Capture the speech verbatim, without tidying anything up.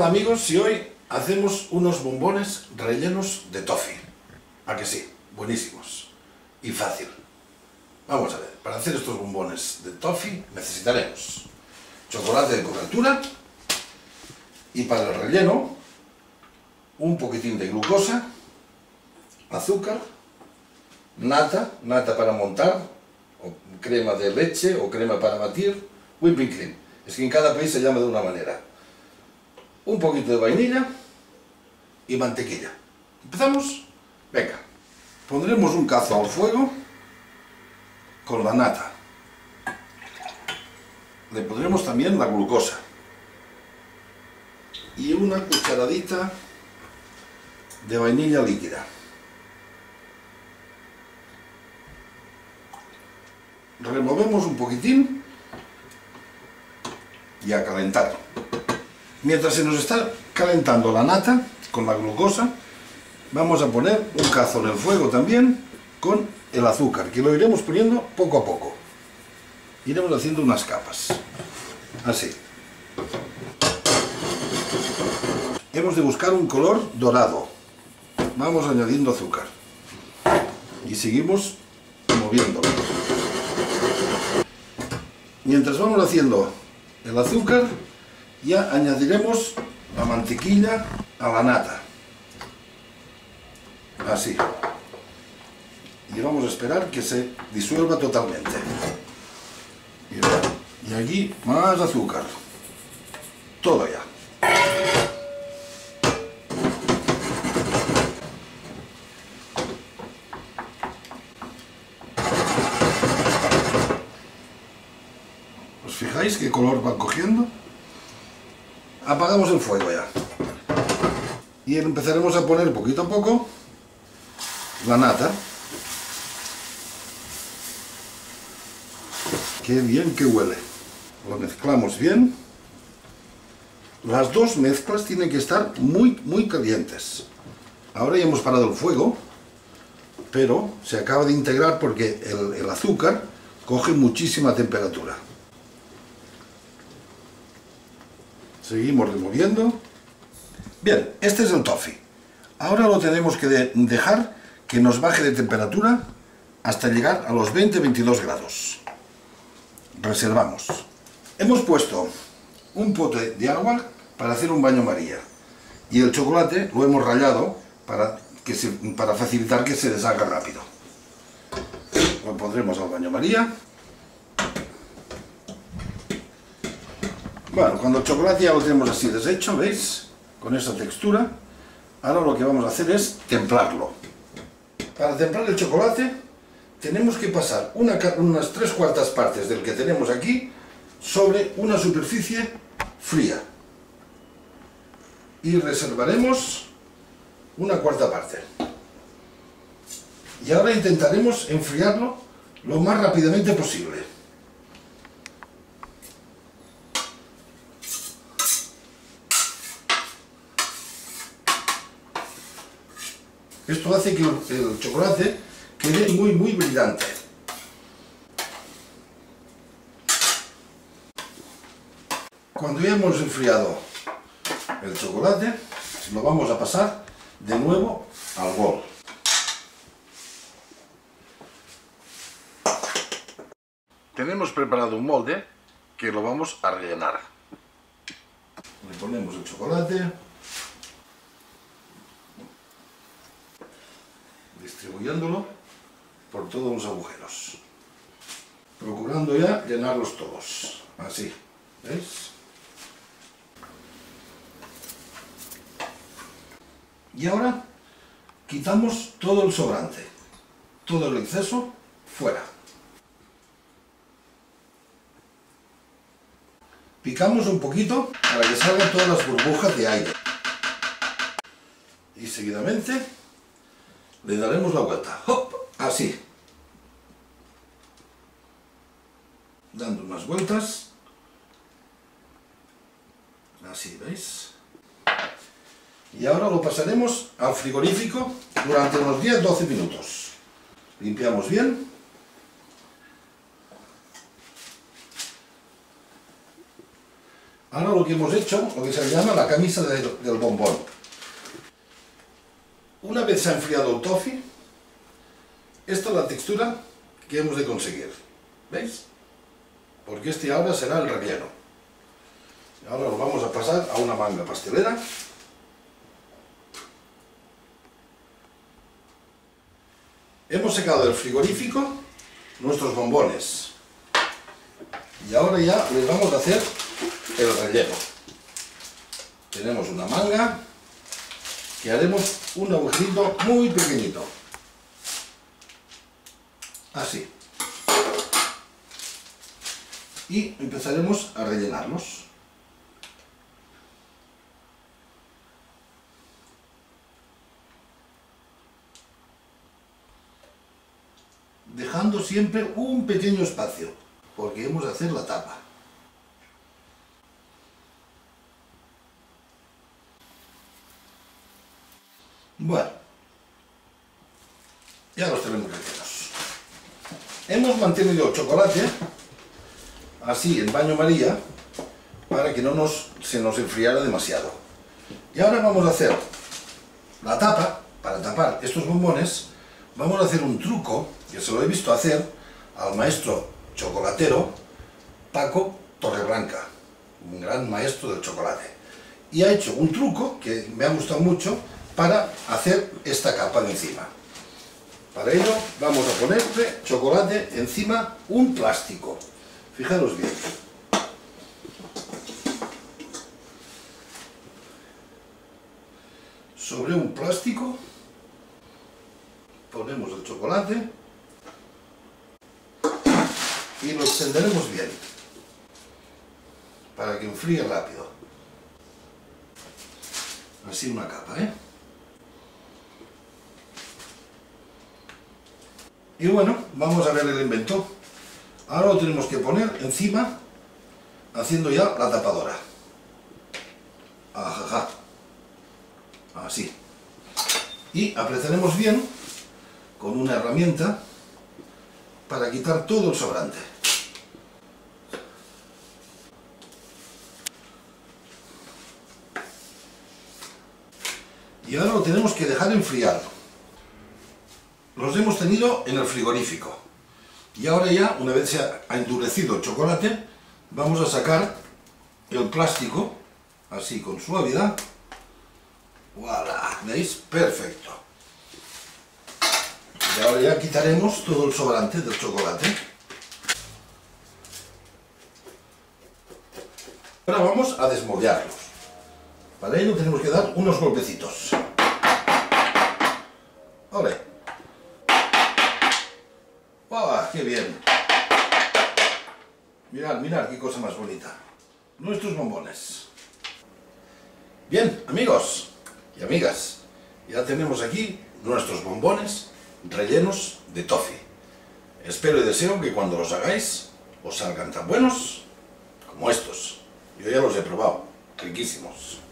tarde, amigos, y hoy hacemos unos bombones rellenos de toffee. ¿A que sí? Buenísimos y fácil. Vamos a ver, para hacer estos bombones de toffee necesitaremos chocolate de cobertura y para el relleno un poquitín de glucosa, azúcar, nata, nata para montar, o crema de leche o crema para batir, whipping cream, es que en cada país se llama de una manera, un poquito de vainilla y mantequilla. ¿Empezamos? Venga, pondremos un cazo al fuego con la nata, le pondremos también la glucosa y una cucharadita de vainilla líquida. Removemos un poquitín y a calentar. Mientras se nos está calentando la nata con la glucosa, vamos a poner un cazo en el fuego también con el azúcar, que lo iremos poniendo poco a poco. Iremos haciendo unas capas, así. Hemos de buscar un color dorado. Vamos añadiendo azúcar y seguimos moviéndolo. Mientras vamos haciendo el azúcar, ya añadiremos la mantequilla a la nata. Así. Y vamos a esperar que se disuelva totalmente. Y aquí más azúcar. Todo ya. ¿Os fijáis qué color van cogiendo? Apagamos el fuego ya. Y empezaremos a poner poquito a poco la nata. Qué bien que huele. Lo mezclamos bien. Las dos mezclas tienen que estar muy, muy calientes. Ahora ya hemos parado el fuego, pero se acaba de integrar porque el, el azúcar coge muchísima temperatura. Seguimos removiendo. Bien, este es el toffee. Ahora lo tenemos que de dejar que nos baje de temperatura hasta llegar a los veinte a veintidós grados. Reservamos. Hemos puesto un pote de agua para hacer un baño María. Y el chocolate lo hemos rallado para, que se, para facilitar que se deshaga rápido. Lo pondremos al baño María. Bueno, cuando el chocolate ya lo tenemos así deshecho, ¿veis? Con esa textura. Ahora lo que vamos a hacer es templarlo. Para templar el chocolate tenemos que pasar una, unas tres cuartas partes del que tenemos aquí sobre una superficie fría. Y reservaremos una cuarta parte. Y ahora intentaremos enfriarlo lo más rápidamente posible. Esto hace que el chocolate quede muy, muy brillante. Cuando ya hemos enfriado el chocolate, lo vamos a pasar de nuevo al bol. Tenemos preparado un molde que lo vamos a rellenar. Le ponemos el chocolate, distribuyéndolo por todos los agujeros, procurando ya llenarlos todos, así, ¿veis? Y ahora quitamos todo el sobrante, todo el exceso fuera. Picamos un poquito para que salgan todas las burbujas de aire. Y seguidamente le daremos la vuelta, ¡hop!, así, dando unas vueltas, así, ¿veis? Y ahora lo pasaremos al frigorífico durante unos diez a doce minutos. Limpiamos bien. Ahora lo que hemos hecho, lo que se llama la camisa del, del bombón. Una vez se ha enfriado el toffee, esta es la textura que hemos de conseguir. ¿Veis? Porque este ahora será el relleno. Ahora lo vamos a pasar a una manga pastelera. Hemos sacado del frigorífico nuestros bombones. Y ahora ya les vamos a hacer el relleno. Tenemos una manga que haremos un agujerito muy pequeñito. Así. Y empezaremos a rellenarlos. Dejando siempre un pequeño espacio, porque hemos de hacer la tapa. Bueno, ya los tenemos rellenos. Hemos mantenido el chocolate así en baño María para que no nos, se nos enfriara demasiado. Y ahora vamos a hacer la tapa. Para tapar estos bombones vamos a hacer un truco que se lo he visto hacer al maestro chocolatero Paco Torreblanca, un gran maestro del chocolate, y ha hecho un truco que me ha gustado mucho para hacer esta capa de encima. Para ello vamos a ponerle chocolate encima un plástico. Fijaros bien. Sobre un plástico ponemos el chocolate y lo extenderemos bien para que enfríe rápido. Así una capa, ¿eh? Y bueno, vamos a ver el invento. Ahora lo tenemos que poner encima, haciendo ya la tapadora. Ajajá. Así. Y apretaremos bien con una herramienta para quitar todo el sobrante. Y ahora lo tenemos que dejar enfriar. Los hemos tenido en el frigorífico y ahora ya, una vez se ha endurecido el chocolate, vamos a sacar el plástico así con suavidad. ¡Voilà! ¿Veis? Perfecto. Y ahora ya quitaremos todo el sobrante del chocolate. Ahora vamos a desmoldarlos. Para ello tenemos que dar unos golpecitos. ¡Ole! ¡Ah, qué bien! Mirad, mirad, qué cosa más bonita. Nuestros bombones. Bien, amigos y amigas, ya tenemos aquí nuestros bombones rellenos de toffee. Espero y deseo que cuando los hagáis, os salgan tan buenos como estos. Yo ya los he probado, riquísimos.